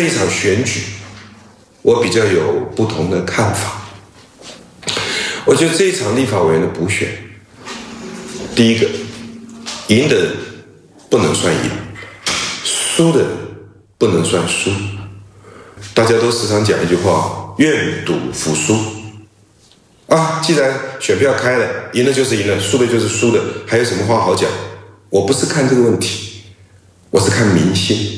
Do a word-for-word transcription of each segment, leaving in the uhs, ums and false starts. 这一场选举，我比较有不同的看法。我觉得这一场立法委员的补选，第一个，赢的人不能算赢，输的人不能算输。大家都时常讲一句话：愿赌服输。啊，既然选票开了，赢了就是赢了，输的就是输的，还有什么话好讲？我不是看这个问题，我是看民心。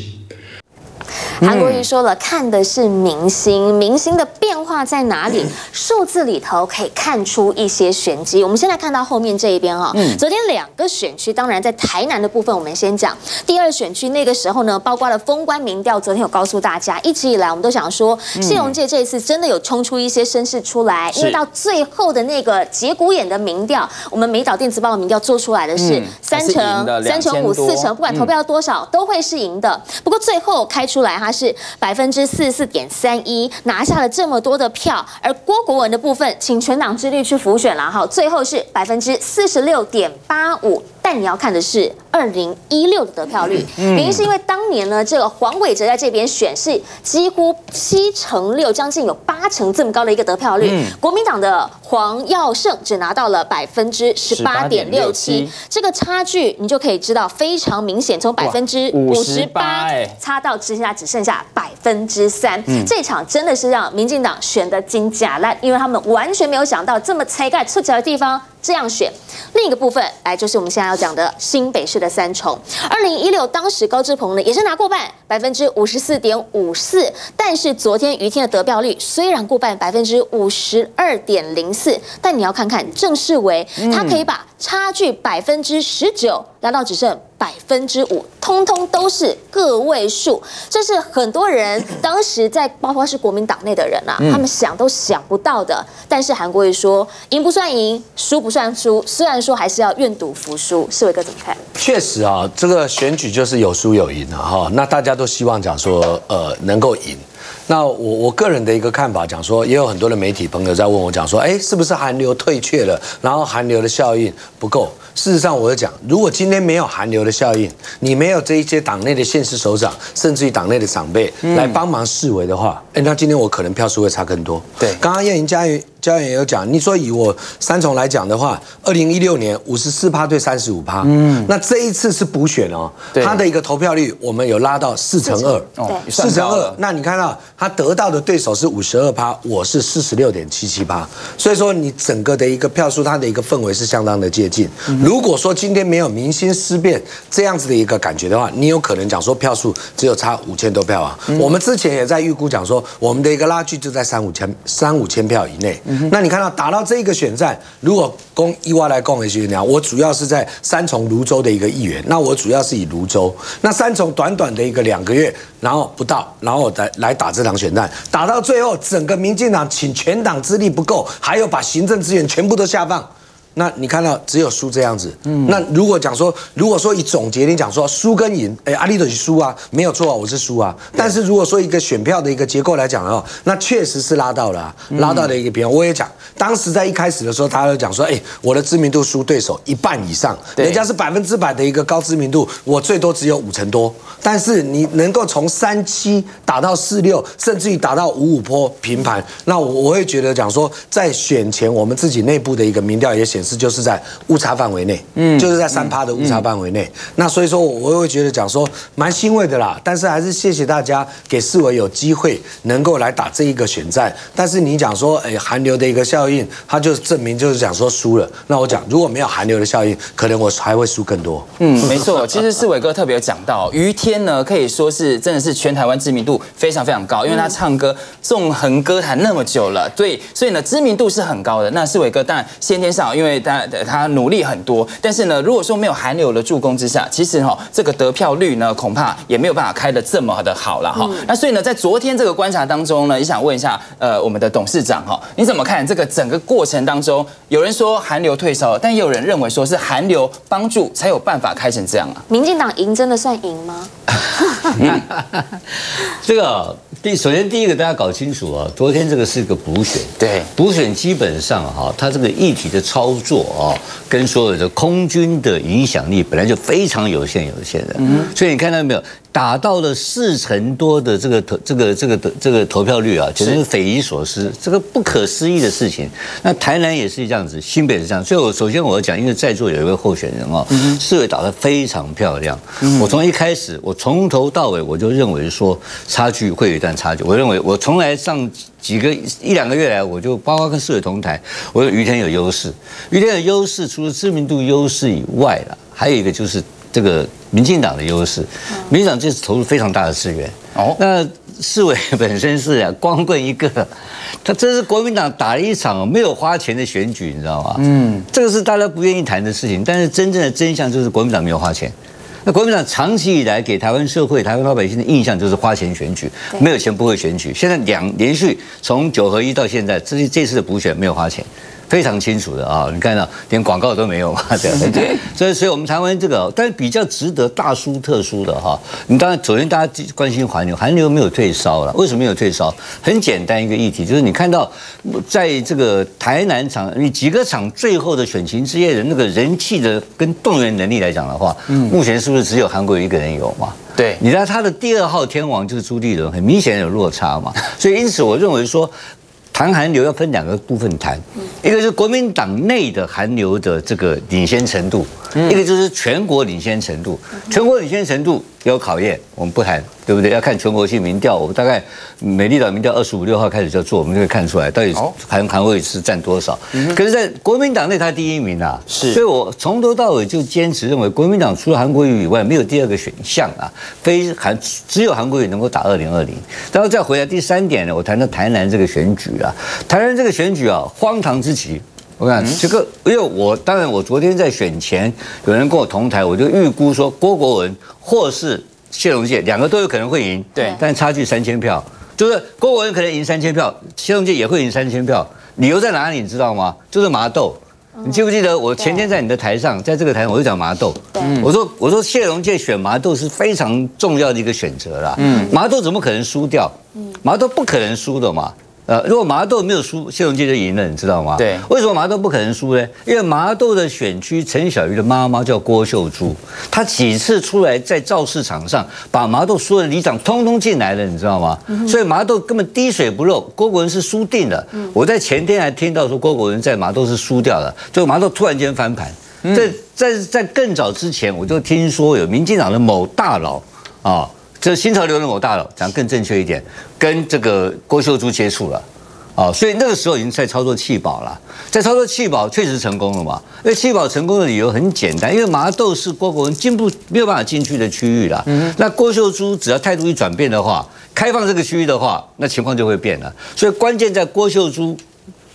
韩国瑜说了，看的是民心，民心的变化在哪里？数字里头可以看出一些玄机。我们先来看到后面这一边哈、哦，昨天两个选区，当然在台南的部分，我们先讲第二选区。那个时候呢，包括了封关民调，昨天有告诉大家，一直以来我们都想说，谢龙介这一次真的有冲出一些声势出来，因为到最后的那个节骨眼的民调，我们美岛电子报的民调做出来的是三成、三成五、四成，不管投票多少，都会是赢的。不过最后开出来哈。 是百分之四十四点三一，拿下了这么多的票。而郭国文的部分，请全党之力去辅选了哈，最后是百分之四十六点八五。 但你要看的是二零一六的得票率，原因是因为当年呢，这个黄伟哲在这边选是几乎七成六，将近有八成这么高的一个得票率。国民党的黄耀胜只拿到了百分之十八点六七，这个差距你就可以知道非常明显，从百分之五十八差到之下只剩下百分之三。这场真的是让民进党选得金甲烂，因为他们完全没有想到这么拆盖凑巧的地方。 这样选，另一个部分来就是我们现在要讲的新北市的三重。二零一六当时高志鹏呢也是拿过半，百分之五十四点五四，但是昨天余天的得票率虽然过半百分之五十二点零四，但你要看看郑世维，他可以把差距百分之十九拉到只剩百分之五，通通都是个位数。这是很多人当时在包括是国民党内的人啊，他们想都想不到的。但是韩国瑜说，赢不算赢，输不。 不算输，虽然说还是要愿赌服输。世伟哥怎么看？确实啊、哦，这个选举就是有输有赢的哈。那大家都希望讲说，呃，能够赢。那我我个人的一个看法讲说，也有很多的媒体朋友在问我讲说，哎，是不是寒流退却了？然后寒流的效应不够。事实上，我就讲，如果今天没有寒流的效应，你没有这一些党内的县市首长，甚至于党内的长辈来帮忙示威的话，哎，那今天我可能票数会差更多。对，刚刚燕云嘉瑜。 教员也有讲，你说以我三重来讲的话，二零一六年五十四趴对三十五趴，嗯，那这一次是补选哦，他的一个投票率我们有拉到四成二，四成二，那你看到他得到的对手是五十二趴，我是四十六点七七趴，所以说你整个的一个票数，它的一个氛围是相当的接近。如果说今天没有民心思变这样子的一个感觉的话，你有可能讲说票数只有差五千多票啊。我们之前也在预估讲说，我们的一个拉锯就在三五千三五千票以内。 那你看到打到这一个选战，如果供伊娃来供一些呢，我主要是在三重芦洲的一个议员，那我主要是以芦洲，那三重短短的一个两个月，然后不到，然后来来打这场选战，打到最后，整个民进党请全党之力不够，还有把行政资源全部都下放。 那你看到只有输这样子，嗯，那如果讲说，如果说以总结，你讲说输跟赢，哎，阿里都是输啊，没有错啊，我是输啊。但是如果说一个选票的一个结构来讲的话，那确实是拉到了、啊，拉到了一个平衡。我也讲，当时在一开始的时候，大家都讲说，哎，我的知名度输对手一半以上，人家是百分之百的一个高知名度，我最多只有五成多。但是你能够从三七打到四六，甚至于打到五五波平盘，那我我会觉得讲说，在选前我们自己内部的一个民调也显示。 就是在误差范围内，嗯，就是在三趴的误差范围内。那所以说，我会觉得讲说蛮欣慰的啦。但是还是谢谢大家给世维有机会能够来打这一个选战。但是你讲说，哎，寒流的一个效应，它就证明就是讲说输了。那我讲，如果没有寒流的效应，可能我还会输更多。嗯，没错。其实世维哥特别有讲到，余天呢可以说是真的是全台湾知名度非常非常高，因为他唱歌纵横歌坛那么久了，对，所以呢知名度是很高的。那世维哥当然先天上因为 他他努力很多，但是呢，如果说没有寒流的助攻之下，其实哈、喔、这个得票率呢，恐怕也没有办法开得这么的好了哈。那所以呢，在昨天这个观察当中呢，也想问一下呃我们的董事长哈、喔，你怎么看这个整个过程当中？有人说寒流退烧，但也有人认为说是寒流帮助才有办法开成这样啊。民进党赢真的算赢吗？这个第首先第一个大家搞清楚啊，昨天这个是一个补选，对补选基本上哈，它这个议题的操。 做啊，跟所有的空军的影响力本来就非常有限有限的，所以你看到没有？打到了四成多的这个投这个这个这个投票率啊，简直是匪夷所思，这个不可思议的事情。那台南也是这样子，新北是这样。所以我首先我要讲，因为在座有一位候选人哦，世卫打得非常漂亮。我从一开始，我从头到尾我就认为说差距会有一段差距。我认为我从来上几个一两个月来，我就包括跟世卫同台，我有余天有优势，余天有优势，除了知名度优势以外了，还有一个就是这个。 民进党的优势，民进党这次投入非常大的资源。哦，那世伟本身是啊光棍一个，他这是国民党打了一场没有花钱的选举，你知道吗？嗯，这个是大家不愿意谈的事情，但是真正的真相就是国民党没有花钱。那国民党长期以来给台湾社会、台湾老百姓的印象就是花钱选举，没有钱不会选举。现在两连续从九合一到现在，这这次的补选没有花钱。 非常清楚的啊，你看到连广告都没有嘛，对不对？所以，所以我们台湾这个，但是比较值得大书特书的哈。你当然，首先大家关心寒流，寒流没有退烧了，为什么没有退烧？很简单一个议题，就是你看到在这个台南场，你几个场最后的选情之夜的那个人气的跟动员能力来讲的话，目前是不是只有韩国瑜一个人有嘛？ 对，你看他的第二号天王就是朱立伦，很明显有落差嘛。所以，因此我认为说。 谈韩流要分两个部分谈，一个是国民党内的韩流的这个领先程度，一个就是全国领先程度。全国领先程度有考验，我们不谈，对不对？要看全国性民调，我们大概美丽岛民调二十五六号开始就做，我们就会看出来到底韩韩国瑜是占多少。可是，在国民党内他第一名啊，是，所以我从头到尾就坚持认为，国民党除了韩国瑜以外，没有第二个选项啊，非韩只有韩国瑜能够打二零二零。然后再回来第三点呢，我谈到台南这个选举啊。 台湾这个选举啊，荒唐之极。我看这个，因为我当然我昨天在选前，有人跟我同台，我就预估说郭国文或是谢龙介两个都有可能会赢，对，但差距三千票，就是郭国文可能赢三千票，谢龙介也会赢三千票。理由在哪里？你知道吗？就是麻豆。 你记不记得我前天在你的台上，在这个台上我就讲麻豆，我说我说谢龙介选麻豆是非常重要的一个选择啦，麻豆怎么可能输掉？麻豆不可能输的嘛。 呃，如果麻豆没有输，谢龙介就赢了，你知道吗？对，为什么麻豆不可能输呢？因为麻豆的选区陈小鱼的妈妈叫郭秀珠，她几次出来在造势场上把麻豆所有的里长通通进来了，你知道吗？所以麻豆根本滴水不漏，郭国文是输定了。我在前天还听到说郭国文在麻豆是输掉了，就麻豆突然间翻盘。在在在更早之前，我就听说有民进党的某大佬啊。 这新潮流的某大佬讲更正确一点，跟这个郭秀珠接触了，啊，所以那个时候已经在操作弃保了，在操作弃保确实成功了嘛。因为弃保成功的理由很简单，因为麻豆是郭国文进不没有办法进去的区域啦。那郭秀珠只要态度一转变的话，开放这个区域的话，那情况就会变了。所以关键在郭秀珠。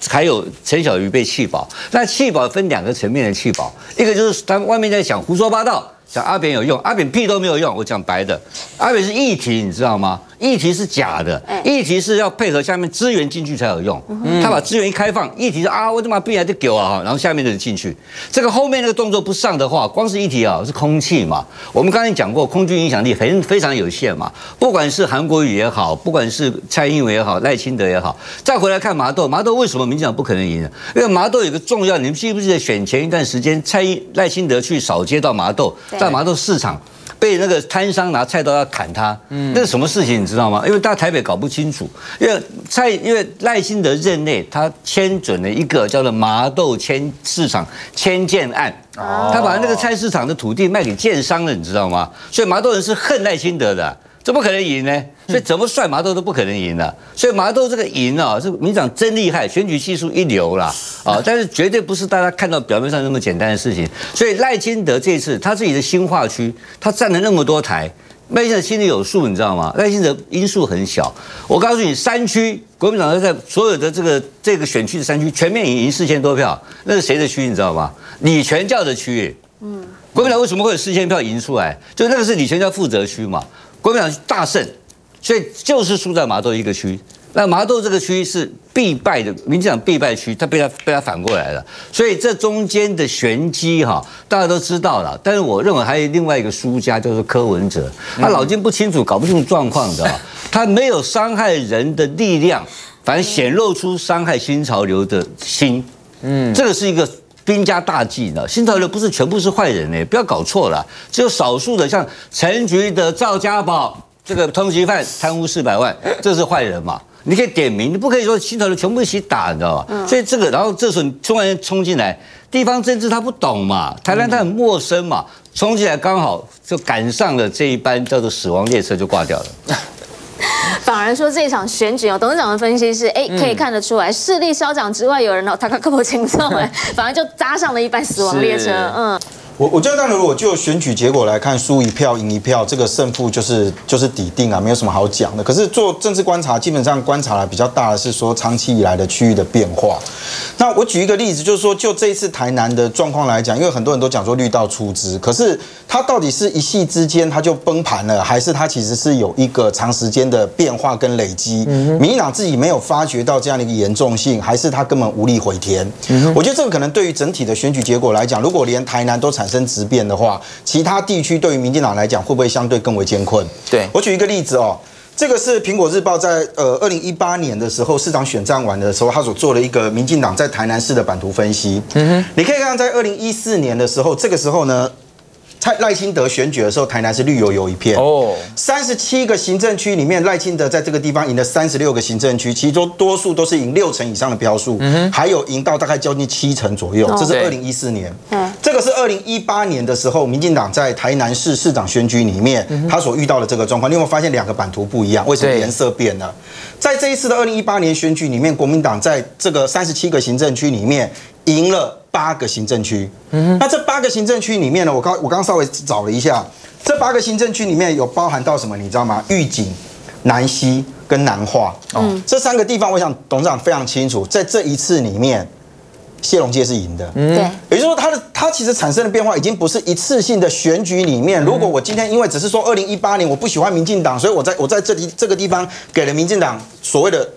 还有陈小鱼被弃保，那弃保分两个层面的弃保，一个就是他们外面在讲胡说八道，讲阿扁有用，阿扁屁都没有用。我讲白的，阿扁是议题，你知道吗？议题是假的，议题是要配合下面资源进去才有用。他把资源一开放，议题是啊，我他妈必然就给我啊，然后下面的人进去。这个后面那个动作不上的话，光是议题啊是空气嘛。我们刚才讲过，空军影响力很非常有限嘛。不管是韩国瑜也好，不管是蔡英文也好，赖清德也好，再回来看麻豆，麻豆为什么？ 民进党不可能赢的，因为麻豆有个重要，你们记不记得选前一段时间，蔡赖清德去扫街到麻豆，在麻豆市场被那个摊商拿菜刀要砍他，嗯，那是什么事情你知道吗？因为大家台北搞不清楚，因为蔡因为赖清德任内他签准了一个叫做麻豆迁市场迁建案，他把那个菜市场的土地卖给建商了，你知道吗？所以麻豆人是恨赖清德的、啊。 这不可能赢呢，所以怎么算麻豆都不可能赢的。所以麻豆这个赢啊，这民党真厉害，选举技术一流啦啊！但是绝对不是大家看到表面上那么简单的事情。所以赖清德这次他自己的新化区，他占了那么多台，赖清德心里有数，你知道吗？赖清德因素很小，我告诉你，山区国民党要在所有的这个这个选区的山区全面赢四千多票，那是谁的区你知道吗？李全教的区，嗯，国民党为什么会有四千票赢出来？就那个是李全教负责区嘛。 国民党大胜，所以就是输在麻豆一个区。那麻豆这个区是必败的，民进党必败区，他被他被他反过来了。所以这中间的玄机哈，大家都知道了。但是我认为还有另外一个输家，就是柯文哲，他脑筋不清楚，搞不清楚状况的，他没有伤害人的力量，反而显露出伤害新潮流的心。嗯，这个是一个。兵家大忌呢？新潮流不是全部是坏人呢，不要搞错了，只有少数的像陈菊的赵家宝这个通缉犯贪污四百万，这是坏人嘛？你可以点名，你不可以说新潮流全部一起打，你知道吧？所以这个，然后这时候你突然冲进来，地方政治他不懂嘛，台湾他很陌生嘛，冲进来刚好就赶上了这一班叫做死亡列车，就挂掉了。 反而说这场选举哦，董事长的分析是，哎，可以看得出来，势力消长之外，有人哦，他可不轻松哎，反而就搭上了一班死亡列车。嗯，我我觉得，当然，如果就选举结果来看，输一票赢一票，这个胜负就是就是底定啊，没有什么好讲的。可是做政治观察，基本上观察的比较大的是说长期以来的区域的变化。那我举一个例子，就是说，就这一次台南的状况来讲，因为很多人都讲说绿道出资，可是它到底是一夕之间它就崩盘了，还是它其实是有一个长时间的变？ 变化跟累积，民进党自己没有发觉到这样的一个严重性，还是他根本无力回天。我觉得这个可能对于整体的选举结果来讲，如果连台南都产生质变的话，其他地区对于民进党来讲，会不会相对更为艰困？对我举一个例子哦。 这个是苹果日报在呃二零一八年的时候市长选战完的时候，他所做了一个民进党在台南市的版图分析。嗯哼，你可以看到在二零一四年的时候，这个时候呢。 蔡赖清德选举的时候，台南是绿油油一片哦。三十七个行政区里面，赖清德在这个地方赢了三十六个行政区，其中多数都是赢六成以上的票数，还有赢到大概将近七成左右。这是二零一四年，这个是二零一八年的时候，民进党在台南市市长选举里面，他所遇到的这个状况，你有没有发现两个版图不一样？为什么颜色变了？在这一次的二零一八年选举里面，国民党在这个三十七个行政区里面赢了。 八个行政区，那这八个行政区里面呢，我刚我刚稍微找了一下，这八个行政区里面有包含到什么，你知道吗？玉井、南西跟南化，哦，这三个地方，我想董事长非常清楚，在这一次里面，谢龙介是赢的，对，也就是说他的他其实产生的变化已经不是一次性的选举里面，如果我今天因为只是说二零一八年我不喜欢民进党，所以我在我在这里这个地方给了民进党所谓的。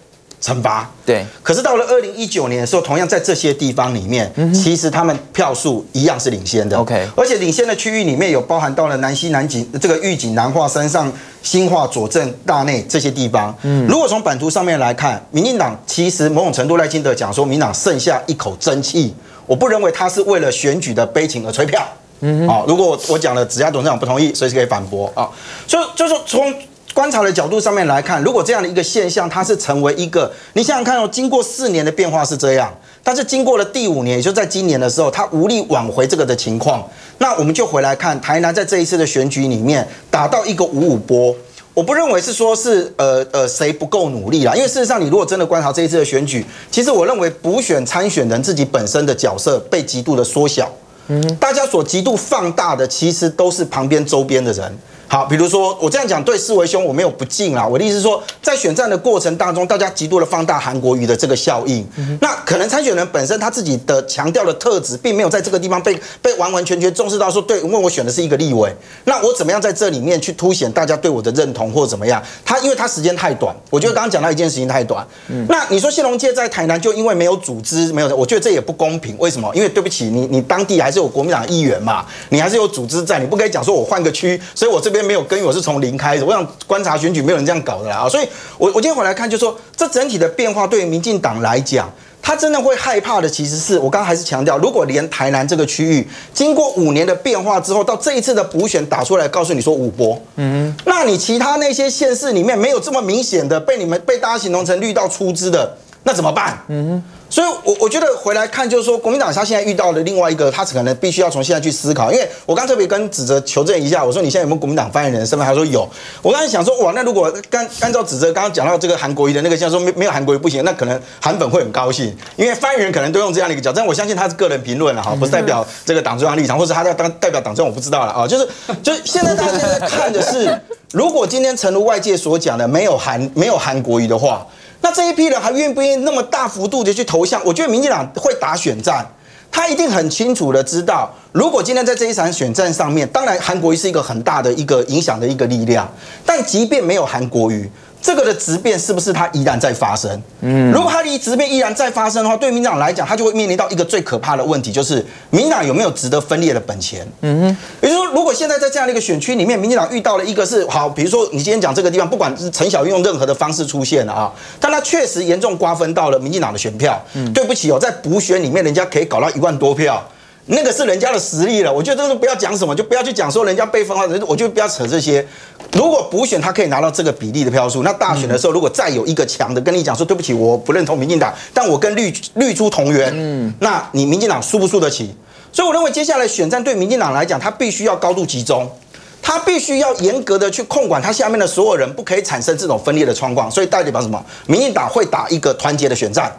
惩罚对，可是到了二零一九年的时候，同样在这些地方里面，其实他们票数一样是领先的。OK， 而且领先的区域里面有包含到了南西、南景、这个玉井、南化、山上、新化、左镇、大内这些地方。嗯，如果从版图上面来看，民进党其实某种程度赖清德讲说，民进党剩下一口真气，我不认为他是为了选举的悲情而吹票。嗯，啊，如果我讲了，只要董事长不同意，随时可以反驳啊。所以就是从。 观察的角度上面来看，如果这样的一个现象，它是成为一个，你想想看哦，经过四年的变化是这样，但是经过了第五年，也就在今年的时候，它无力挽回这个的情况。那我们就回来看台南在这一次的选举里面打到一个五五波，我不认为是说是呃呃谁不够努力啦，因为事实上你如果真的观察这一次的选举，其实我认为补选参选人自己本身的角色被极度的缩小，嗯，大家所极度放大的其实都是旁边周边的人。 好，比如说我这样讲对世维兄我没有不敬啦，我的意思是说，在选战的过程当中，大家极度的放大韩国瑜的这个效应，那可能参选人本身他自己的强调的特质，并没有在这个地方被被完完全全重视到说，对，因为我选的是一个立委，那我怎么样在这里面去凸显大家对我的认同或怎么样？他因为他时间太短，我觉得刚刚讲到一件事情太短，那你说谢龙介在台南就因为没有组织，没有，我觉得这也不公平，为什么？因为对不起，你你当地还是有国民党议员嘛，你还是有组织在，你不可以讲说我换个区，所以我这边。 没有根源，我是从零开始。我想观察选举，没有人这样搞的啦。所以，我我今天回来看，就说这整体的变化对于民进党来讲，他真的会害怕的。其实是我刚刚还是强调，如果连台南这个区域经过五年的变化之后，到这一次的补选打出来，告诉你说五波，嗯，那你其他那些县市里面没有这么明显的被你们被大家形容成绿到出资的，那怎么办？嗯。 所以，我我觉得回来看，就是说，国民党他现在遇到了另外一个，他可能必须要从现在去思考。因为我刚特别跟指责求证一下，我说你现在有没有国民党发言人身份？他说有。我刚才想说，哇，那如果按按照指责刚刚讲到这个韩国瑜的那个，像说没没有韩国瑜不行，那可能韩粉会很高兴，因为发言人可能都用这样的一个角度。但我相信他是个人评论了哈，不是代表这个党中央立场，或是他在当代表党中央，我不知道了啊。就是就是现在大家在看的是，如果今天诚如外界所讲的，没有韩没有韩国瑜的话。 那这一批人还愿不愿意那么大幅度的去投向？我觉得民进党会打选战，他一定很清楚的知道，如果今天在这一场选战上面，当然韩国瑜是一个很大的一个影响的一个力量，但即便没有韩国瑜，这个的质变是不是它依然在发生？嗯，如果它的质变依然在发生的话，对民进党来讲，它就会面临到一个最可怕的问题，就是民进党有没有值得分裂的本钱？嗯哼，也就是说，如果现在在这样的一个选区里面，民进党遇到了一个是好，比如说你今天讲这个地方，不管是陈小英用任何的方式出现了啊，但它确实严重瓜分到了民进党的选票。嗯，对不起哦，在补选里面，人家可以搞到一万多票。 那个是人家的实力了，我觉得这个不要讲什么，就不要去讲说人家被分化，我就不要扯这些。如果补选他可以拿到这个比例的票数，那大选的时候如果再有一个强的跟你讲说对不起，我不认同民进党，但我跟绿绿出同源，嗯，那你民进党输不输得起？所以我认为接下来选战对民进党来讲，他必须要高度集中。 他必须要严格的去控管他下面的所有人，不可以产生这种分裂的状况。所以代表什么？民进党会打一个团结的选战。